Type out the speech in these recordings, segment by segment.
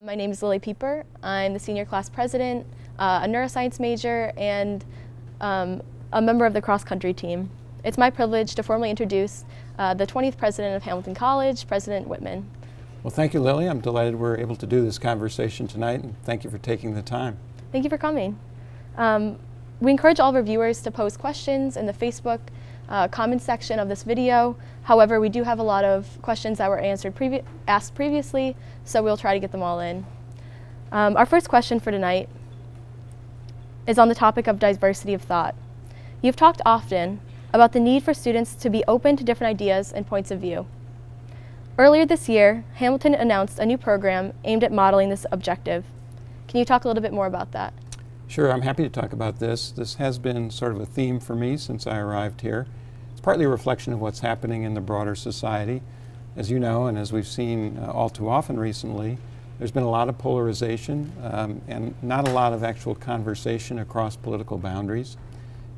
My name is Lily Pieper. I'm the senior class president, a neuroscience major, and a member of the cross-country team. It's my privilege to formally introduce the 20th president of Hamilton College, President Wippman. Well, thank you, Lily. I'm delighted we're able to do this conversation tonight, and thank you for taking the time. Thank you for coming. We encourage all of our viewers to post questions in the Facebook comment section of this video. However, we do have a lot of questions that were asked previously, so we'll try to get them all in. Our first question for tonight is on the topic of diversity of thought. You've talked often about the need for students to be open to different ideas and points of view. Earlier this year, Hamilton announced a new program aimed at modeling this objective. Can you talk a little bit more about that? Sure, I'm happy to talk about this. This has been sort of a theme for me since I arrived here. It's partly a reflection of what's happening in the broader society. As you know, and as we've seen all too often recently, there's been a lot of polarization and not a lot of actual conversation across political boundaries.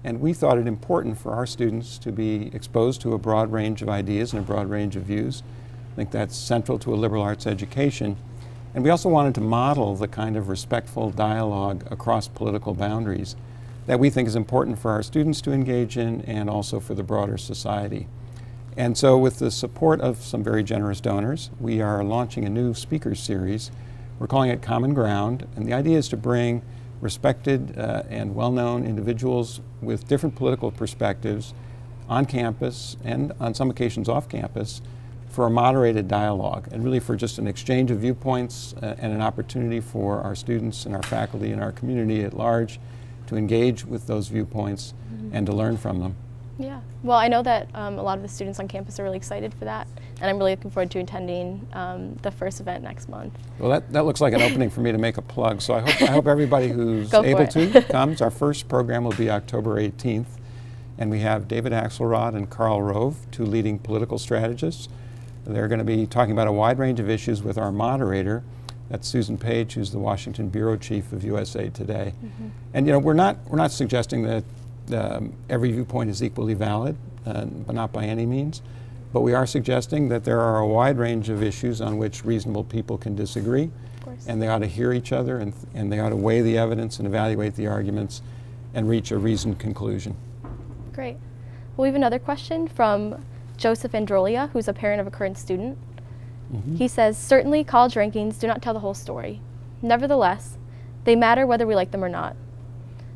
And we thought it important for our students to be exposed to a broad range of ideas and a broad range of views. I think that's central to a liberal arts education. And we also wanted to model the kind of respectful dialogue across political boundaries that we think is important for our students to engage in and also for the broader society. And so with the support of some very generous donors, we are launching a new speaker series. We're calling it Common Ground, and the idea is to bring respected and well-known individuals with different political perspectives on campus and on some occasions off campus for a moderated dialogue, and really for just an exchange of viewpoints and an opportunity for our students and our faculty and our community at large to engage with those viewpoints and to learn from them. Yeah, well, I know that a lot of the students on campus are really excited for that, and I'm really looking forward to attending the first event next month. Well, that looks like an opening for me to make a plug, so I hope everybody who's able to comes. Our first program will be October 18th, and we have David Axelrod and Karl Rove, two leading political strategists. They're going to be talking about a wide range of issues with our moderator. That's Susan Page, who's the Washington Bureau Chief of USA Today. And you know, we're not suggesting that every viewpoint is equally valid, but not by any means. But we are suggesting that there are a wide range of issues on which reasonable people can disagree, and they ought to hear each other, and they ought to weigh the evidence and evaluate the arguments and reach a reasoned conclusion. Great. Well, we have another question from Joseph Androlia, who's a parent of a current student. He says, certainly college rankings do not tell the whole story. Nevertheless, they matter whether we like them or not.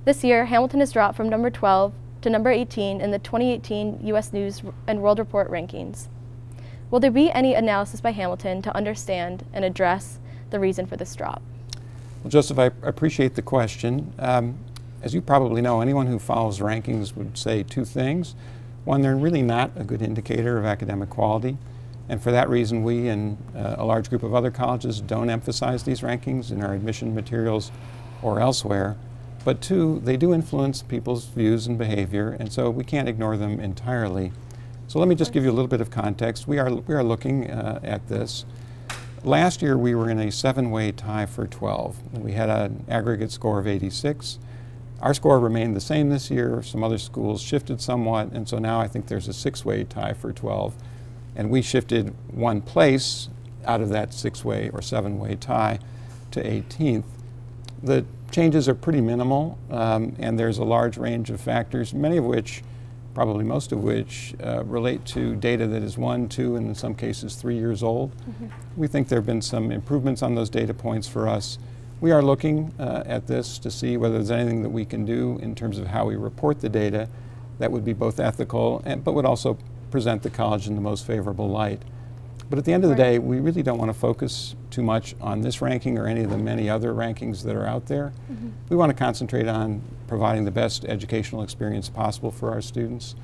This year, Hamilton has dropped from number 12 to number 18 in the 2018 US News and World Report rankings. Will there be any analysis by Hamilton to understand and address the reason for this drop? Well, Joseph, I appreciate the question. As you probably know, anyone who follows rankings would say two things. One, they're really not a good indicator of academic quality, and for that reason we and a large group of other colleges don't emphasize these rankings in our admission materials or elsewhere. But two, they do influence people's views and behavior, and so we can't ignore them entirely. So let me just give you a little bit of context. We are looking at this. Last year we were in a seven-way tie for 12. We had an aggregate score of 86. Our score remained the same this year. Some other schools shifted somewhat, and so now I think there's a six-way tie for 12. And we shifted one place out of that six-way or seven-way tie to 18th. The changes are pretty minimal, and there's a large range of factors, many of which, probably most of which, relate to data that is 1, 2, and in some cases 3 years old. We think there have been some improvements on those data points for us. We are looking at this to see whether there's anything that we can do in terms of how we report the data that would be both ethical and but would also present the college in the most favorable light. But at the end of the day, we really don't want to focus too much on this ranking or any of the many other rankings that are out there. We want to concentrate on providing the best educational experience possible for our students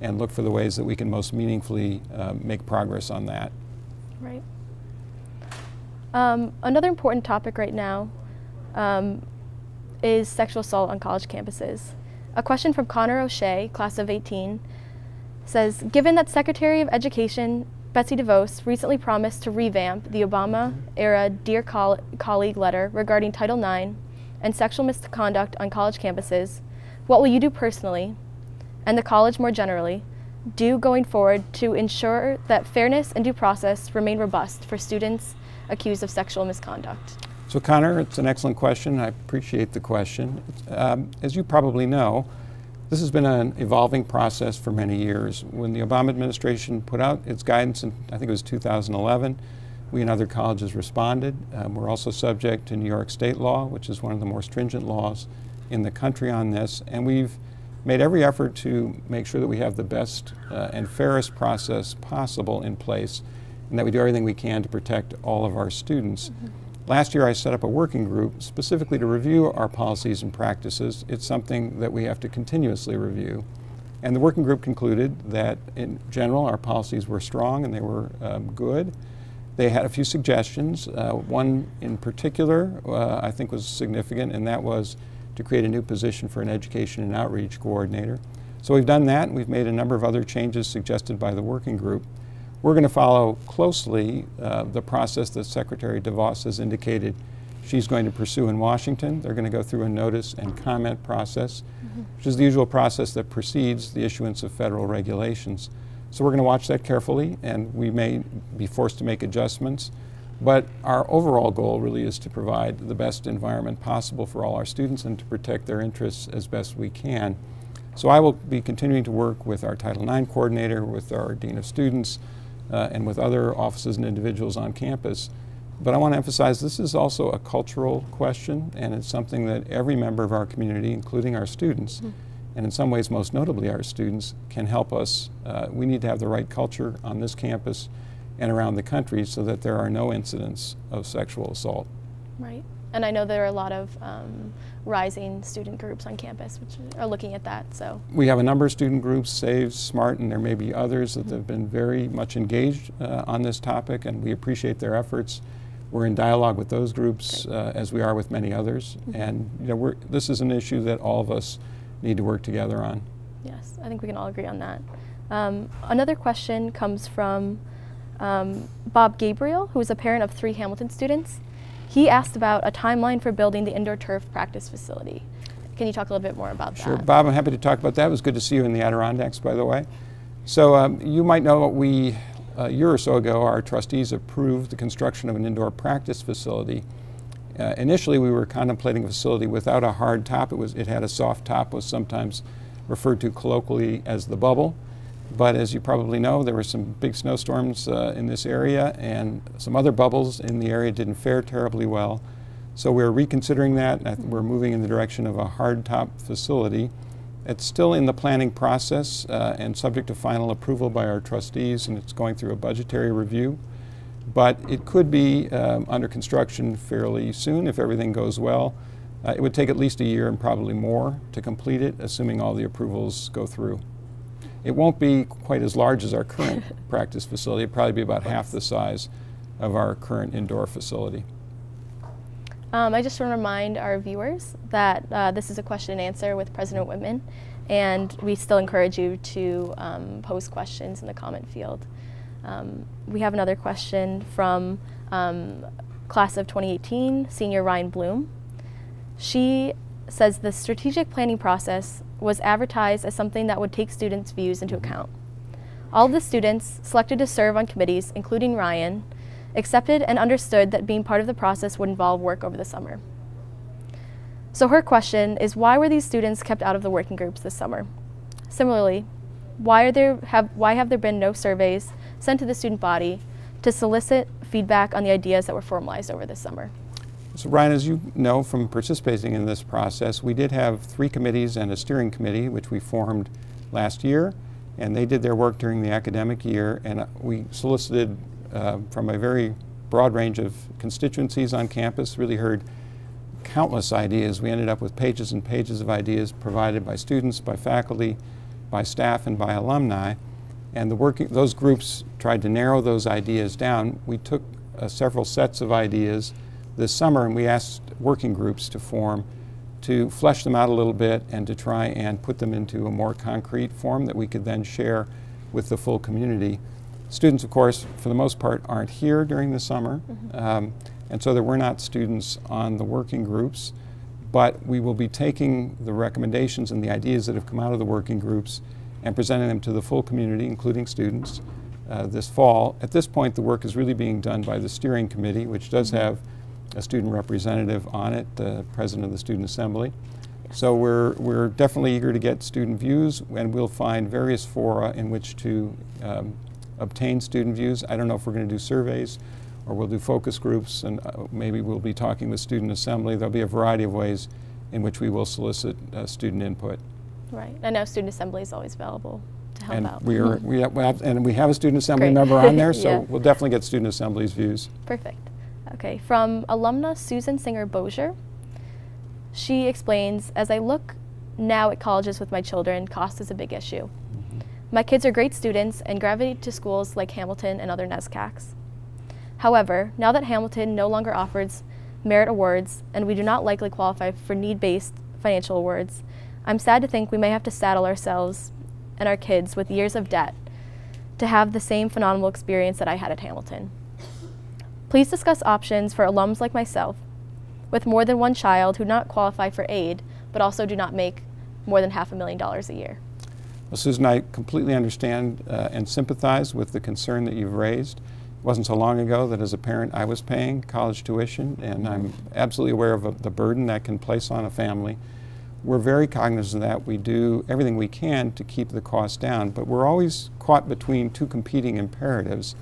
and look for the ways that we can most meaningfully make progress on that. Right. Another important topic right now is sexual assault on college campuses. A question from Connor O'Shea, class of 18, says, given that Secretary of Education Betsy DeVos recently promised to revamp the Obama-era Dear Colleague letter regarding Title IX and sexual misconduct on college campuses, what will you do personally, and the college more generally, do going forward to ensure that fairness and due process remain robust for students accused of sexual misconduct? So Connor, it's an excellent question. I appreciate the question. As you probably know, this has been an evolving process for many years. When the Obama administration put out its guidance in, I think it was 2011, we and other colleges responded. We're also subject to New York state law, which is one of the more stringent laws in the country on this. And we've made every effort to make sure that we have the best and fairest process possible in place, and that we do everything we can to protect all of our students. Mm-hmm. Last year I set up a working group specifically to review our policies and practices. It's something that we have to continuously review. And the working group concluded that in general our policies were strong and they were good. They had a few suggestions. One in particular I think was significant, and that was to create a new position for an education and outreach coordinator. So we've done that, and we've made a number of other changes suggested by the working group. We're going to follow closely the process that Secretary DeVos has indicated she's going to pursue in Washington. They're going to go through a notice and comment process, mm-hmm. which is the usual process that precedes the issuance of federal regulations. So we're going to watch that carefully, and we may be forced to make adjustments. But our overall goal really is to provide the best environment possible for all our students and to protect their interests as best we can. So I will be continuing to work with our Title IX coordinator, with our Dean of Students, and with other offices and individuals on campus. But I want to emphasize this is also a cultural question, and it's something that every member of our community, including our students, mm-hmm. and in some ways most notably our students, can help us. We need to have the right culture on this campus and around the country so that there are no incidents of sexual assault. Right. And I know there are a lot of rising student groups on campus which are looking at that, so. We have a number of student groups, SAVE, SMART, and there may be others that mm-hmm. have been very much engaged on this topic, and we appreciate their efforts. We're in dialogue with those groups as we are with many others, mm-hmm. and you know, this is an issue that all of us need to work together on. Yes, I think we can all agree on that. Another question comes from Bob Gabriel, who is a parent of 3 Hamilton students. He asked about a timeline for building the indoor turf practice facility. Can you talk a little bit more about that? Sure, Bob, I'm happy to talk about that. It was good to see you in the Adirondacks, by the way. So you might know we, a year or so ago, our trustees approved the construction of an indoor practice facility. Initially, we were contemplating a facility without a hard top. It had a soft top, was sometimes referred to colloquially as the bubble. But as you probably know, there were some big snowstorms in this area, and some other bubbles in the area didn't fare terribly well. So we're reconsidering that, and we're moving in the direction of a hardtop facility. It's still in the planning process and subject to final approval by our trustees, and it's going through a budgetary review. But it could be under construction fairly soon if everything goes well. It would take at least a year and probably more to complete it, assuming all the approvals go through. It won't be quite as large as our current practice facility. It'll probably be about half the size of our current indoor facility. I just want to remind our viewers that this is a question and answer with President Wippman, and we still encourage you to post questions in the comment field. We have another question from class of 2018, senior Ryan Bloom. She says the strategic planning process was advertised as something that would take students' views into account. All of the students selected to serve on committees, including Ryan, accepted and understood that being part of the process would involve work over the summer. So her question is, why were these students kept out of the working groups this summer? Similarly, why have there been no surveys sent to the student body to solicit feedback on the ideas that were formalized over the summer? So Ryan, as you know from participating in this process, we did have 3 committees and a steering committee, which we formed last year, and they did their work during the academic year, and we solicited from a very broad range of constituencies on campus, really heard countless ideas. We ended up with pages and pages of ideas provided by students, by faculty, by staff, and by alumni, and those groups tried to narrow those ideas down. We took several sets of ideas this summer, and we asked working groups to form to flesh them out a little bit and to try and put them into a more concrete form that we could then share with the full community. Students, of course, for the most part aren't here during the summer, mm-hmm. And so there were not students on the working groups, but we will be taking the recommendations and the ideas that have come out of the working groups and presenting them to the full community, including students, this fall. At this point, the work is really being done by the steering committee, which does mm-hmm. have a student representative on it, the president of the Student Assembly. So we're definitely eager to get student views, and we'll find various fora in which to obtain student views. I don't know if we're going to do surveys, or we'll do focus groups, and maybe we'll be talking with Student Assembly. There'll be a variety of ways in which we will solicit student input. Right. I know Student Assembly is always available to help out. We have a Student Assembly member on there, so we'll definitely get Student Assembly's views. Perfect. Okay. From alumna Susan Singer Bosier, she explains, as I look now at colleges with my children, cost is a big issue. Mm-hmm. My kids are great students and gravitate to schools like Hamilton and other NESCACs. However, now that Hamilton no longer offers merit awards and we do not likely qualify for need-based financial awards, I'm sad to think we may have to saddle ourselves and our kids with years of debt to have the same phenomenal experience that I had at Hamilton. Please discuss options for alums like myself with more than one child who do not qualify for aid, but also do not make more than $500,000 a year. Well, Susan, I completely understand and sympathize with the concern that you've raised. It wasn't so long ago that as a parent I was paying college tuition, and I'm absolutely aware of the burden that can place on a family. We're very cognizant of that. We do everything we can to keep the cost down, but we're always caught between two competing imperatives.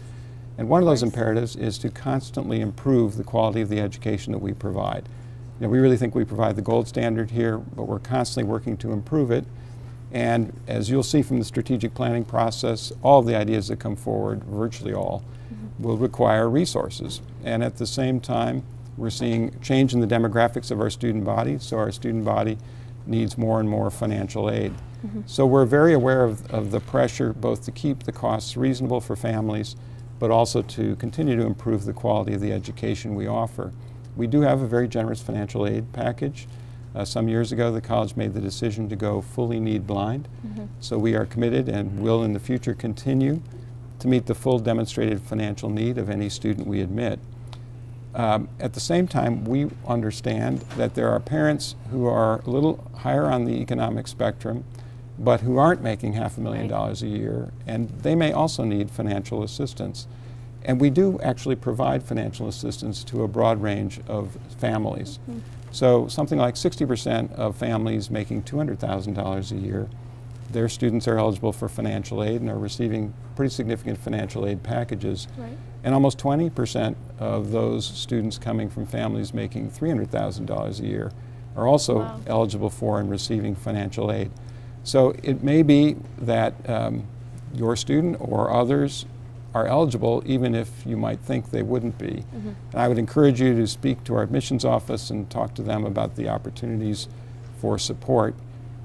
And one of those imperatives is to constantly improve the quality of the education that we provide. You know, we really think we provide the gold standard here, but we're constantly working to improve it. And as you'll see from the strategic planning process, all of the ideas that come forward, virtually all, will require resources. And at the same time, we're seeing change in the demographics of our student body, so our student body needs more and more financial aid. So we're very aware of the pressure both to keep the costs reasonable for families, but also to continue to improve the quality of the education we offer. We do have a very generous financial aid package. Some years ago, the college made the decision to go fully need-blind. So we are committed and will in the future continue to meet the full demonstrated financial need of any student we admit. At the same time, we understand that there are parents who are a little higher on the economic spectrum, but who aren't making $500,000 a year, and they may also need financial assistance. And we do actually provide financial assistance to a broad range of families. So something like 60% of families making $200,000 a year, their students are eligible for financial aid and are receiving pretty significant financial aid packages. And almost 20% of those students coming from families making $300,000 a year are also eligible for and receiving financial aid. So it may be that your student or others are eligible even if you might think they wouldn't be. And I would encourage you to speak to our admissions office and talk to them about the opportunities for support,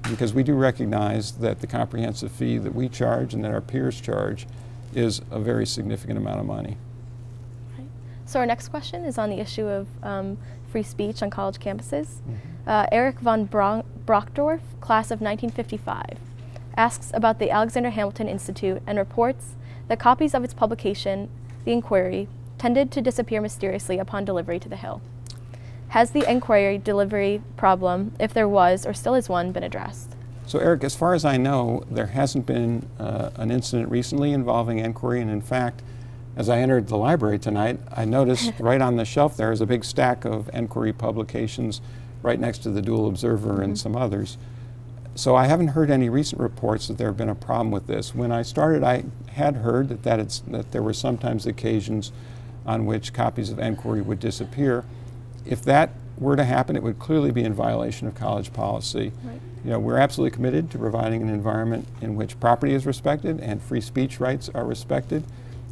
because we do recognize that the comprehensive fee that we charge and that our peers charge is a very significant amount of money. Right. So our next question is on the issue of free speech on college campuses. Eric von Bra Brockdorf, class of 1955, asks about the Alexander Hamilton Institute and reports that copies of its publication, The Inquiry, tended to disappear mysteriously upon delivery to the Hill. Has the Inquiry delivery problem, if there was or still is one, been addressed? So Eric, as far as I know, there hasn't been an incident recently involving Inquiry, and in fact, as I entered the library tonight, I noticed right on the shelf there is a big stack of Inquiry publications right next to the Dual Observer and some others. So I haven't heard any recent reports that there have been a problem with this. When I started, I had heard that there were sometimes occasions on which copies of Inquiry would disappear. If that were to happen, it would clearly be in violation of college policy. You know, we're absolutely committed to providing an environment in which property is respected and free speech rights are respected,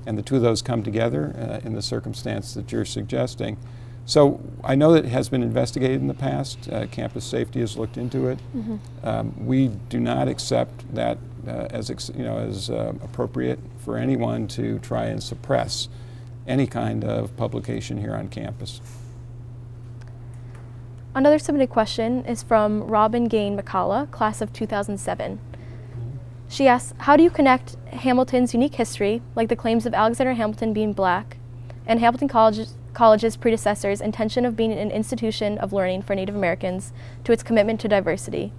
and the two of those come together in the circumstance that you're suggesting. So I know that it has been investigated in the past. Campus safety has looked into it. We do not accept that as appropriate for anyone to try and suppress any kind of publication here on campus. Another submitted question is from Robin Gain McCullough, class of 2007. She asks, how do you connect Hamilton's unique history, like the claims of Alexander Hamilton being black, and Hamilton College's predecessors' intention of being an institution of learning for Native Americans, to its commitment to diversity?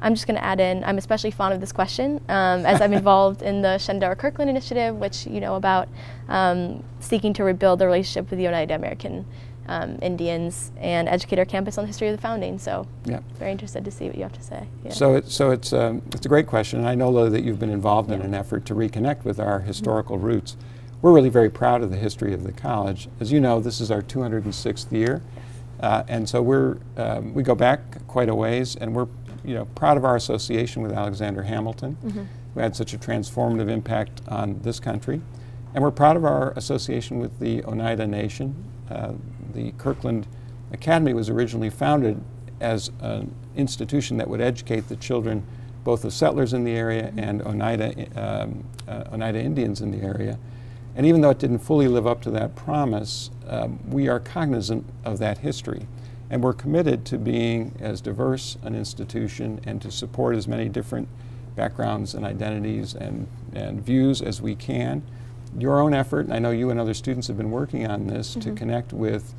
I'm just going to add in, I'm especially fond of this question, as I'm involved in the Shendar Kirkland Initiative, which you know about, seeking to rebuild the relationship with the Oneida American Indians, and educate our campus on the history of the founding. So, yeah, very interested to see what you have to say. Yeah. So, it's a great question, and I know, Lily, that you've been involved in an effort to reconnect with our historical roots. We're really very proud of the history of the college. As you know, this is our 206th year, and so we go back quite a ways, and we're proud of our association with Alexander Hamilton, who had such a transformative impact on this country, and we're proud of our association with the Oneida Nation. The Kirkland Academy was originally founded as an institution that would educate the children both of settlers in the area and Oneida Indians in the area. And even though it didn't fully live up to that promise, we are cognizant of that history. And we're committed to being as diverse an institution and to support as many different backgrounds and identities and views as we can. Your own effort, and I know you and other students have been working on this, to connect with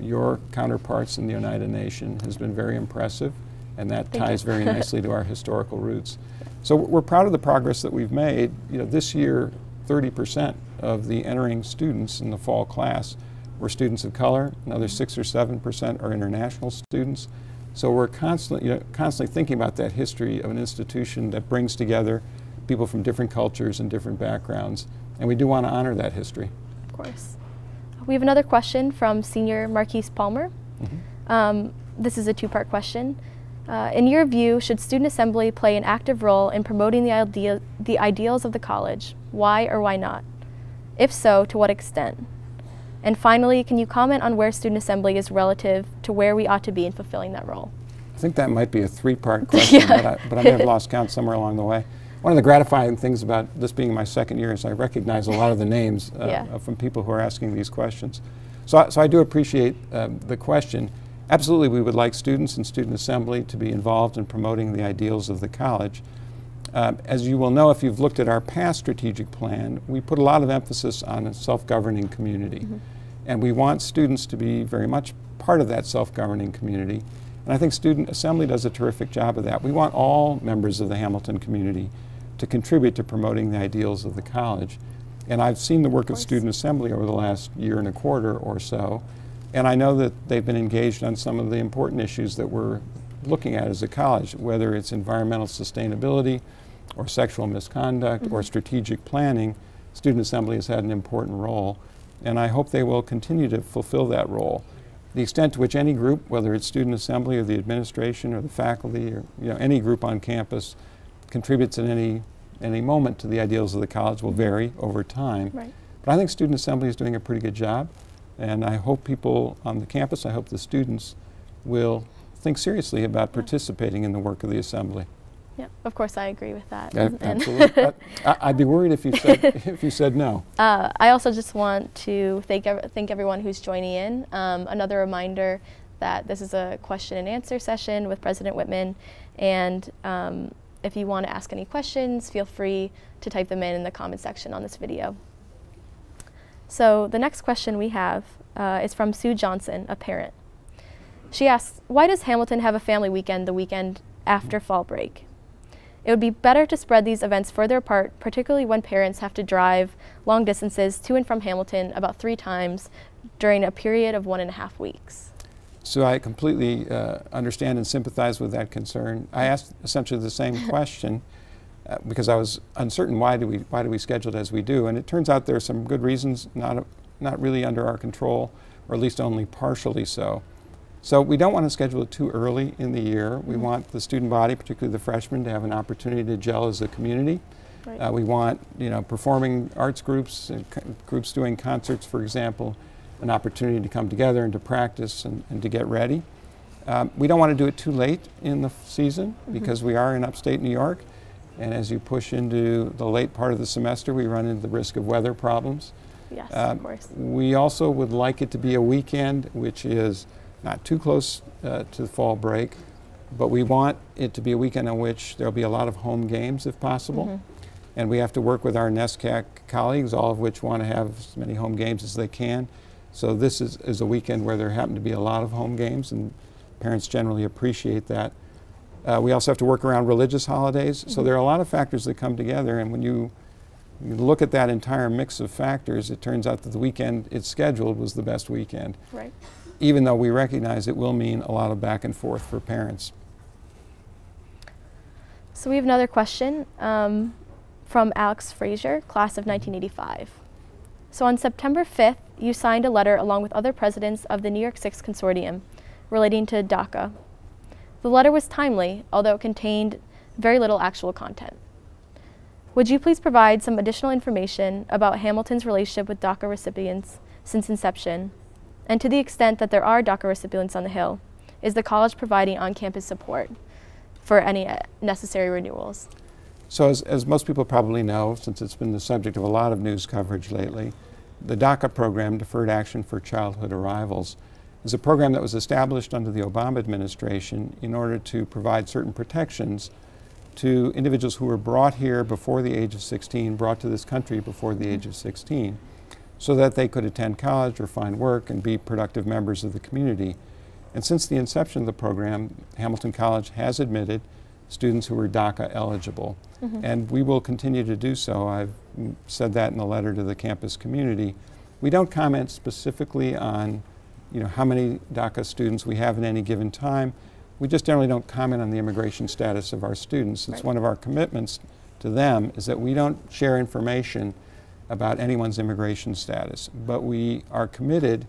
your counterparts in the Oneida Nation has been very impressive, and that ties very nicely to our historical roots. So we're proud of the progress that we've made. This year, 30% of the entering students in the fall class were students of color. Another 6 or 7% are international students. So we're constantly thinking about that history of an institution that brings together people from different cultures and different backgrounds. And we do want to honor that history. Of course. We have another question from senior Marquise Palmer. This is a two-part question. In your view, should student assembly play an active role in promoting the ideals of the college? Why or why not? If so, to what extent? And finally, can you comment on where student assembly is relative to where we ought to be in fulfilling that role? I think that might be a three-part question, but I may have lost count somewhere along the way. One of the gratifying things about this being my second year is I recognize a lot of the names from people who are asking these questions. So I do appreciate the question. Absolutely, we would like students and student assembly to be involved in promoting the ideals of the college. As you will know if you've looked at our past strategic plan, we put a lot of emphasis on a self-governing community. And we want students to be very much part of that self-governing community. And I think student assembly does a terrific job of that. We want all members of the Hamilton community to contribute to promoting the ideals of the college. And I've seen the work of student assembly over the last year and a quarter or so. And I know that they've been engaged on some of the important issues that we're looking at as a college, whether it's environmental sustainability or sexual misconduct or strategic planning. Student assembly has had an important role, and I hope they will continue to fulfill that role. The extent to which any group, whether it's student assembly or the administration or the faculty or any group on campus, contributes in any moment to the ideals of the college will vary over time. But I think student assembly is doing a pretty good job, and I hope people on the campus, I hope the students will think seriously about participating in the work of the assembly. Yeah, of course, I agree with that. Absolutely. I'd be worried if you said no. I also just want to thank everyone who's joining in. Another reminder that this is a question and answer session with President Wippman, and if you want to ask any questions, feel free to type them in the comment section on this video. So the next question we have is from Sue Johnson, a parent. She asks, why does Hamilton have a family weekend the weekend after fall break? It would be better to spread these events further apart, particularly when parents have to drive long distances to and from Hamilton about 3 times during a period of 1.5 weeks. So I completely understand and sympathize with that concern. I asked essentially the same question because I was uncertain, why do we schedule it as we do? And it turns out there are some good reasons, not really under our control, or at least only partially so. So we don't want to schedule it too early in the year. We want the student body, particularly the freshmen, to have an opportunity to gel as a community. We want performing arts groups, and groups doing concerts, for example, an opportunity to come together and to practice and to get ready. We don't want to do it too late in the season because we are in upstate New York. And as you push into the late part of the semester, we run into the risk of weather problems. Yes, of course. We also would like it to be a weekend, which is not too close to the fall break, but we want it to be a weekend on which there'll be a lot of home games if possible. And we have to work with our NESCAC colleagues, all of which want to have as many home games as they can. So this is a weekend where there happen to be a lot of home games, and parents generally appreciate that. We also have to work around religious holidays. So there are a lot of factors that come together, and when you You look at that entire mix of factors, it turns out that the weekend it's scheduled was the best weekend. Right. Even though we recognize it will mean a lot of back and forth for parents. So we have another question from Alex Fraser, class of 1985. So on September 5th, you signed a letter along with other presidents of the New York Six Consortium relating to DACA. The letter was timely, although it contained very little actual content. Would you please provide some additional information about Hamilton's relationship with DACA recipients since inception? And to the extent that there are DACA recipients on the Hill, is the college providing on-campus support for any necessary renewals? So as most people probably know, since it's been the subject of a lot of news coverage lately, the DACA program, Deferred Action for Childhood Arrivals, is a program that was established under the Obama administration in order to provide certain protections to individuals who were brought here before the age of 16, brought to this country before the age of 16, so that they could attend college or find work and be productive members of the community. And since the inception of the program, Hamilton College has admitted students who were DACA eligible. Mm-hmm. And we will continue to do so. I've said that in a letter to the campus community. We don't comment specifically on, you know, how many DACA students we have at any given time. We just generally don't comment on the immigration status of our students. It's right. One of our commitments to them is that we don't share information about anyone's immigration status, but we are committed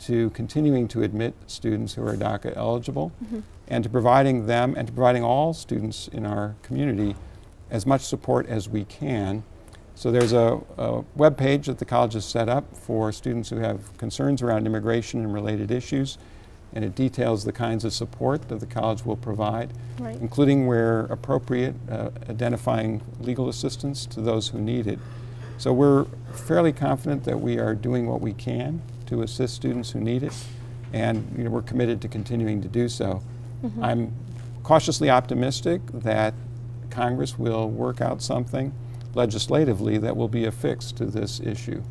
to continuing to admit students who are DACA eligible, mm-hmm. and to providing them and to providing all students in our community as much support as we can. So there's a web page that the college has set up for students who have concerns around immigration and related issues, and it details the kinds of support that the college will provide, right. including where appropriate, identifying legal assistance to those who need it. So we're fairly confident that we are doing what we can to assist students who need it, and you know, we're committed to continuing to do so. Mm-hmm. I'm cautiously optimistic that Congress will work out something legislatively that will be affixed to this issue.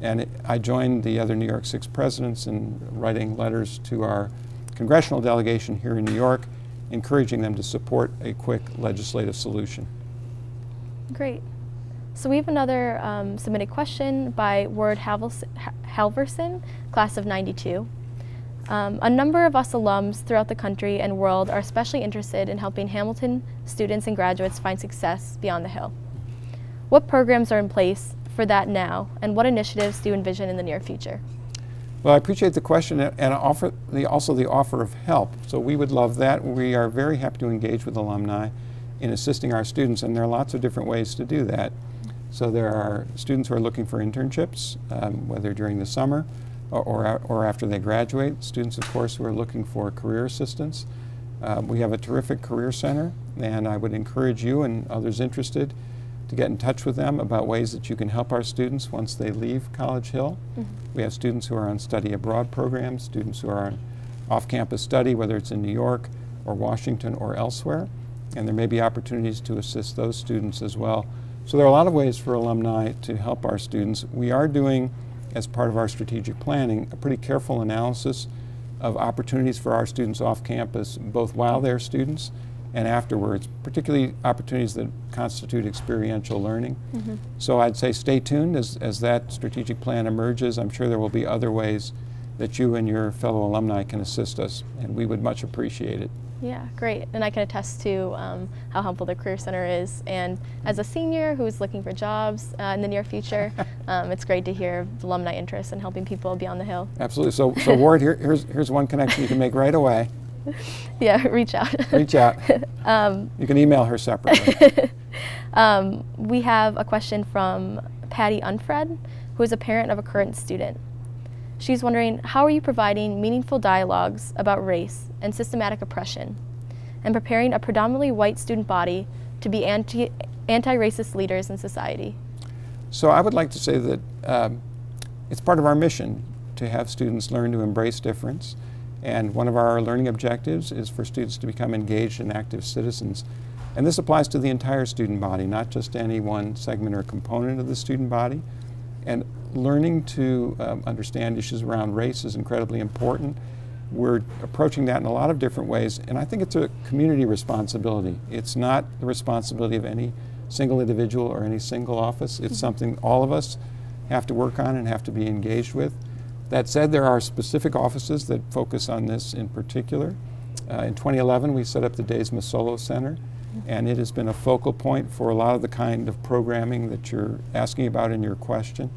And I joined the other New York Six presidents in writing letters to our congressional delegation here in New York, encouraging them to support a quick legislative solution. Great. So we have another submitted question by Ward Halverson, class of 92. A number of us alums throughout the country and world are especially interested in helping Hamilton students and graduates find success beyond the Hill. What programs are in place for that now, and what initiatives do you envision in the near future? Well, I appreciate the question and offer also the offer of help. So we would love that. We are very happy to engage with alumni in assisting our students, and there are lots of different ways to do that. So there are students who are looking for internships, whether during the summer or after they graduate. Students, of course, who are looking for career assistance. We have a terrific career center, and I would encourage you and others interested to get in touch with them about ways that you can help our students once they leave College Hill. Mm-hmm. We have students who are on study abroad programs, students who are on off-campus study, whether it's in New York or Washington or elsewhere, and there may be opportunities to assist those students as well. So there are a lot of ways for alumni to help our students. We are doing, as part of our strategic planning, a pretty careful analysis of opportunities for our students off campus, both while they're students and afterwards, particularly opportunities that constitute experiential learning. Mm-hmm. So I'd say stay tuned as that strategic plan emerges. I'm sure there will be other ways that you and your fellow alumni can assist us, and we would much appreciate it. Yeah, great. And I can attest to how helpful the Career Center is. And as a senior who is looking for jobs in the near future, it's great to hear alumni interest in helping people be on the Hill. Absolutely. So Ward, here's one connection you can make right away. Yeah, reach out. Reach out. You can email her separately. We have a question from Patty Unfred, who is a parent of a current student. She's wondering, how are you providing meaningful dialogues about race and systematic oppression and preparing a predominantly white student body to be anti-racist leaders in society? So I would like to say that it's part of our mission to have students learn to embrace difference. And one of our learning objectives is for students to become engaged and active citizens. And this applies to the entire student body, not just any one segment or component of the student body. And learning to understand issues around race is incredibly important. We're approaching that in a lot of different ways, and I think it's a community responsibility. It's not the responsibility of any single individual or any single office. It's something all of us have to work on and have to be engaged with. That said, there are specific offices that focus on this in particular. In 2011, we set up the Days-Massolo Center, and it has been a focal point for a lot of the kind of programming that you're asking about in your question.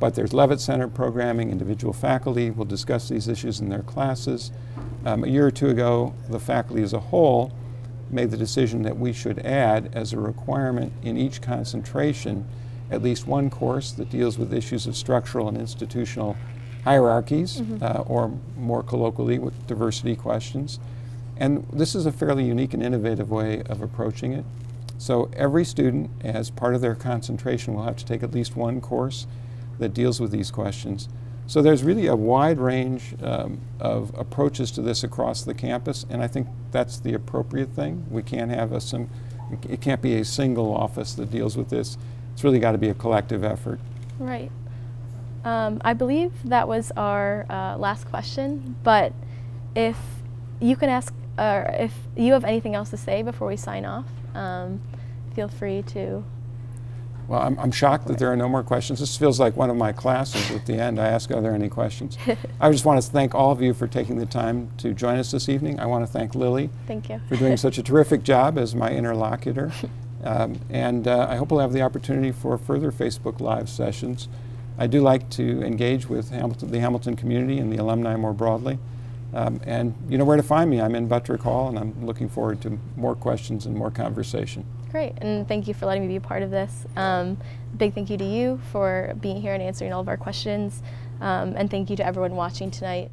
But there's Levitt Center programming, individual faculty will discuss these issues in their classes. A year or two ago, the faculty as a whole made the decision that we should add as a requirement in each concentration at least one course that deals with issues of structural and institutional hierarchies, or more colloquially with diversity questions. And this is a fairly unique and innovative way of approaching it. So every student, as part of their concentration, will have to take at least one course that deals with these questions. So there's really a wide range of approaches to this across the campus, and I think that's the appropriate thing. We can't have it can't be a single office that deals with this. It's really got to be a collective effort. Right. I believe that was our last question, but if you can ask, or if you have anything else to say before we sign off, feel free to. Well, I'm shocked that there are no more questions. This feels like one of my classes. At the end, I ask, are there any questions? I just want to thank all of you for taking the time to join us this evening. I want to thank Lily for doing such a terrific job as my interlocutor. I hope we'll have the opportunity for further Facebook Live sessions. I do like to engage with the Hamilton community and the alumni more broadly. And you know where to find me. I'm in Buttrick Hall, and I'm looking forward to more questions and more conversation. Great, and thank you for letting me be a part of this. Big thank you to you for being here and answering all of our questions, and thank you to everyone watching tonight.